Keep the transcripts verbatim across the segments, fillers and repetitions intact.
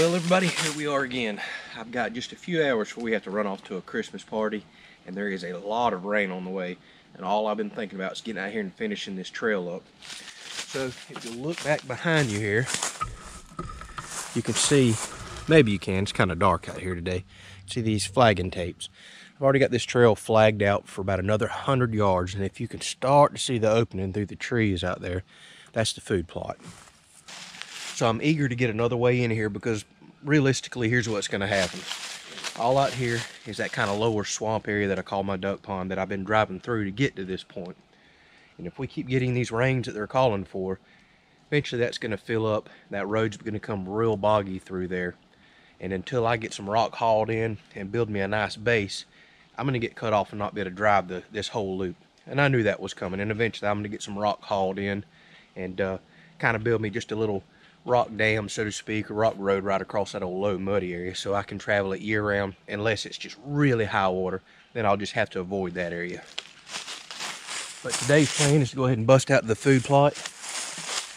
Well, everybody, here we are again. I've got just a few hours before we have to run off to a Christmas party, and there is a lot of rain on the way, and all I've been thinking about is getting out here and finishing this trail up. So if you look back behind you here, you can see, maybe you can, it's kind of dark out here today. See these flagging tapes. I've already got this trail flagged out for about another one hundred yards, and if you can start to see the opening through the trees out there, that's the food plot. So I'm eager to get another way in here because realistically, here's what's going to happen. All out here is that kind of lower swamp area that I call my duck pond that I've been driving through to get to this point. And if we keep getting these rains that they're calling for, eventually that's going to fill up. That road's going to come real boggy through there. And until I get some rock hauled in and build me a nice base, I'm going to get cut off and not be able to drive the, this whole loop. And I knew that was coming. And eventually I'm going to get some rock hauled in and uh, kind of build me just a little rock dam, so to speak, or rock road right across that old low muddy area so I can travel it year round, unless it's just really high water, then I'll just have to avoid that area. But today's plan is to go ahead and bust out the food plot.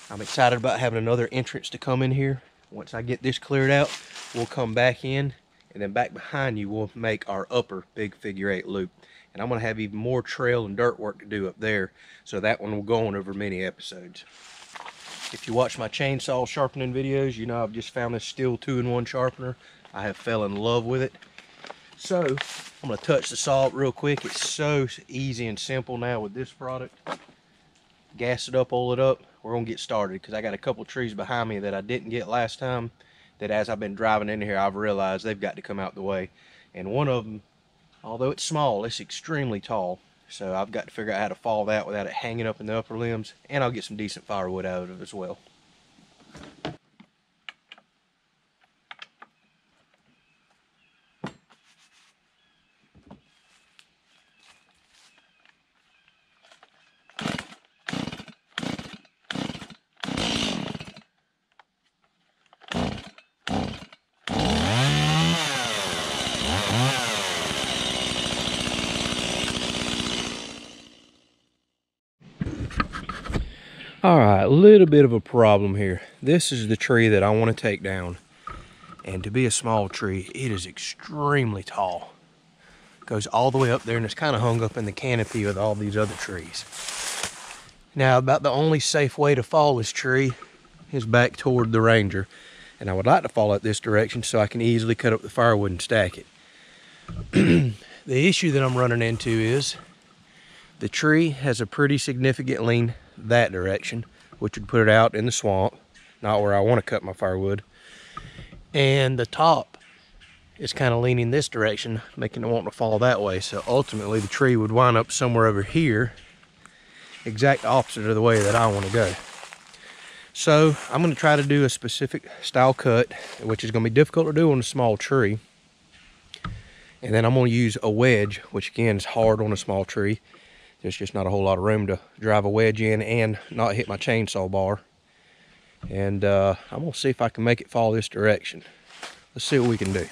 I'm excited about having another entrance to come in here. Once I get this cleared out, we'll come back in, and then back behind you we'll make our upper big figure eight loop. And I'm going to have even more trail and dirt work to do up there, so that one will go on over many episodes. If you watch my chainsaw sharpening videos, you know I've just found this steel two in one sharpener. I have fell in love with it. So, I'm going to touch the saw up real quick. It's so easy and simple now with this product. Gas it up, oil it up. We're going to get started because I got a couple trees behind me that I didn't get last time that as I've been driving in here, I've realized they've got to come out the way. And one of them, although it's small, it's extremely tall. So I've got to figure out how to fall that without it hanging up in the upper limbs, and I'll get some decent firewood out of it as well. All right, a little bit of a problem here. This is the tree that I want to take down. And to be a small tree, it is extremely tall. It goes all the way up there, and it's kind of hung up in the canopy with all these other trees. Now, about the only safe way to fall this tree is back toward the ranger. And I would like to fall out this direction so I can easily cut up the firewood and stack it. The issue that I'm running into is the tree has a pretty significant lean that direction, which would put it out in the swamp, not where I want to cut my firewood, and the top is kind of leaning this direction, making it want to fall that way. So ultimately the tree would wind up somewhere over here, exact opposite of the way that I want to go. So I'm going to try to do a specific style cut, which is going to be difficult to do on a small tree, and then I'm going to use a wedge, which again is hard on a small tree. There's just not a whole lot of room to drive a wedge in and not hit my chainsaw bar. And uh, I'm gonna see if I can make it fall this direction. Let's see what we can do.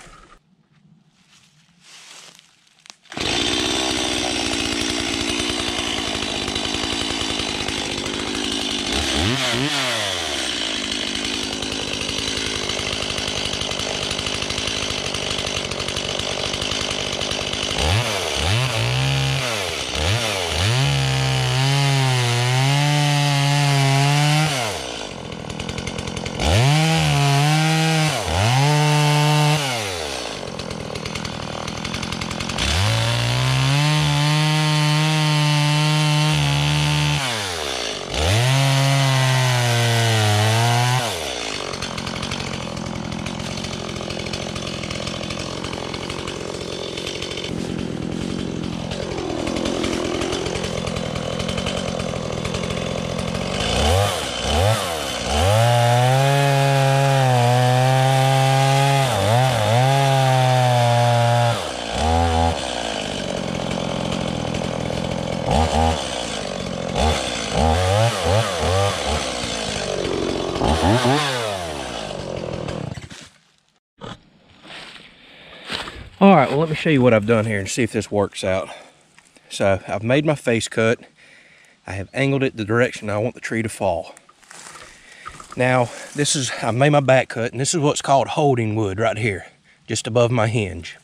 All right, well, let me show you what I've done here and see if this works out. So I've made my face cut. I have angled it the direction I want the tree to fall. Now, this is, I made my back cut, and this is what's called holding wood right here, just above my hinge.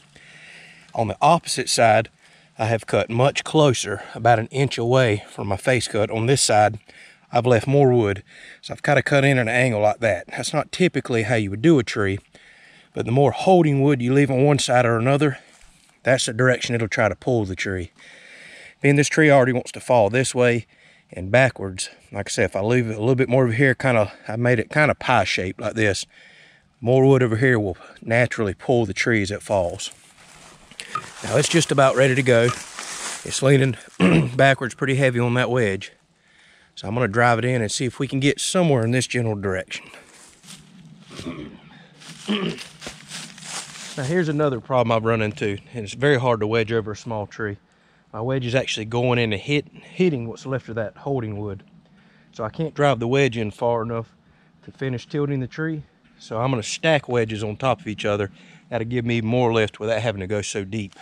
On the opposite side, I have cut much closer, about an inch away from my face cut. On this side, I've left more wood, so I've kind of cut in at an angle like that. That's not typically how you would do a tree, but the more holding wood you leave on one side or another, that's the direction it'll try to pull the tree. Being this tree already wants to fall this way and backwards. Like I said, if I leave it a little bit more over here, kind of, I made it kind of pie shaped like this. More wood over here will naturally pull the tree as it falls. Now it's just about ready to go. It's leaning backwards pretty heavy on that wedge. So I'm gonna drive it in and see if we can get somewhere in this general direction. Now here's another problem I've run into, and it's very hard to wedge over a small tree. My wedge is actually going in and hit, hitting what's left of that holding wood. So I can't drive the wedge in far enough to finish tilting the tree. So I'm gonna stack wedges on top of each other. That'll give me more lift without having to go so deep.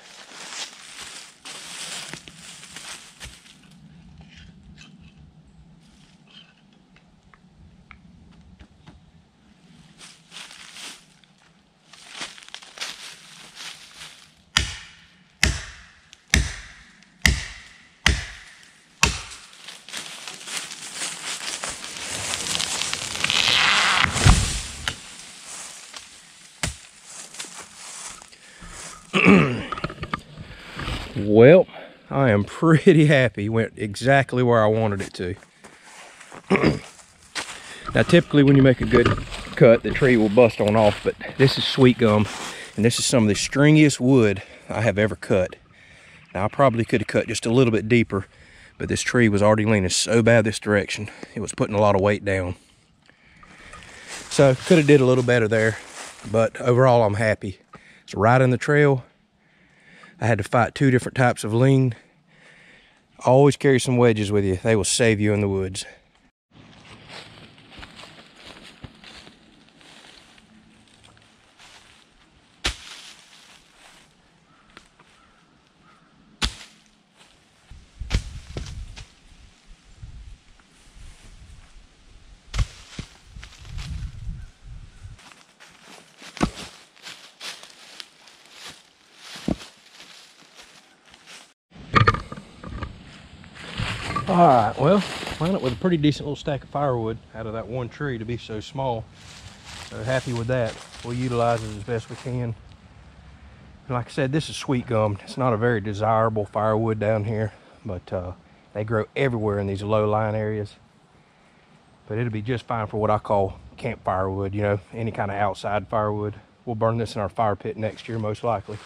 Well, I am pretty happy. Went exactly where I wanted it to. Now, typically when you make a good cut, the tree will bust on off, but this is sweet gum, and this is some of the stringiest wood I have ever cut. Now, I probably could have cut just a little bit deeper, but this tree was already leaning so bad this direction. It was putting a lot of weight down. So, could have did a little better there, but overall, I'm happy. It's right in the trail. I had to fight two different types of lean. Always carry some wedges with you. They will save you in the woods. All right, well, wound up with a pretty decent little stack of firewood out of that one tree to be so small. So happy with that. We'll utilize it as best we can. And like I said, this is sweet gum. It's not a very desirable firewood down here, but uh, they grow everywhere in these low-lying areas. But it'll be just fine for what I call camp firewood, you know, any kind of outside firewood. We'll burn this in our fire pit next year, most likely.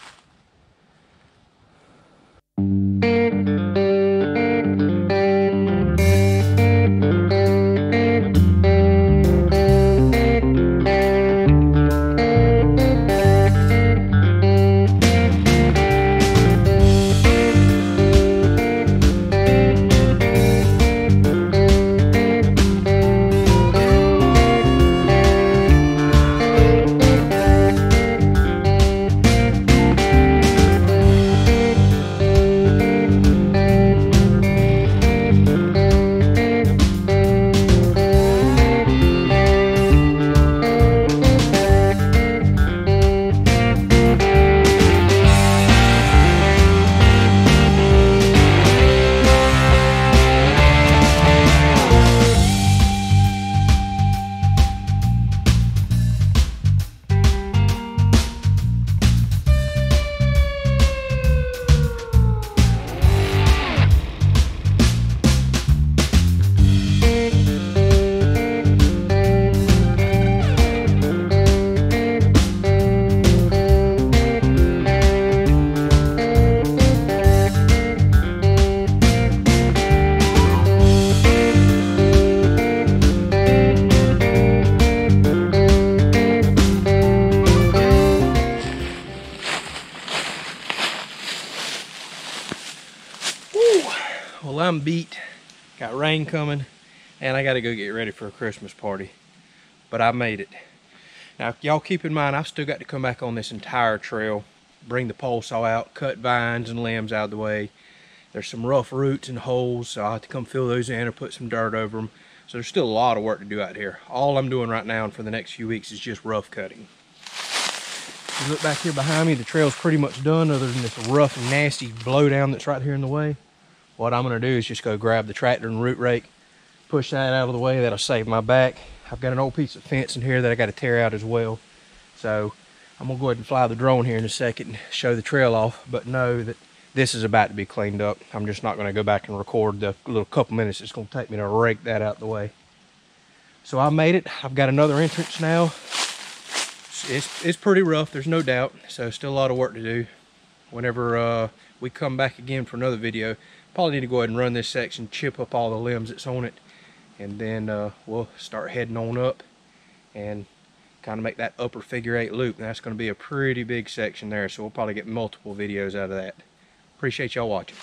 I'm beat, got rain coming, and I gotta go get ready for a Christmas party, but I made it. Now y'all keep in mind, I've still got to come back on this entire trail, bring the pole saw out, cut vines and limbs out of the way. There's some rough roots and holes, so I'll have to come fill those in or put some dirt over them. So there's still a lot of work to do out here. All I'm doing right now and for the next few weeks is just rough cutting. If you look back here behind me, the trail's pretty much done other than this rough, nasty blowdown that's right here in the way. What I'm gonna do is just go grab the tractor and root rake, push that out of the way, that'll save my back. I've got an old piece of fence in here that I gotta tear out as well. So I'm gonna go ahead and fly the drone here in a second and show the trail off, but know that this is about to be cleaned up. I'm just not gonna go back and record the little couple minutes it's gonna take me to rake that out the way. So I made it, I've got another entrance now. It's, it's pretty rough, there's no doubt, so still a lot of work to do. Whenever uh, we come back again for another video, probably need to go ahead and run this section, chip up all the limbs that's on it, and then uh, we'll start heading on up and kind of make that upper figure eight loop. And that's going to be a pretty big section there, so we'll probably get multiple videos out of that. Appreciate y'all watching.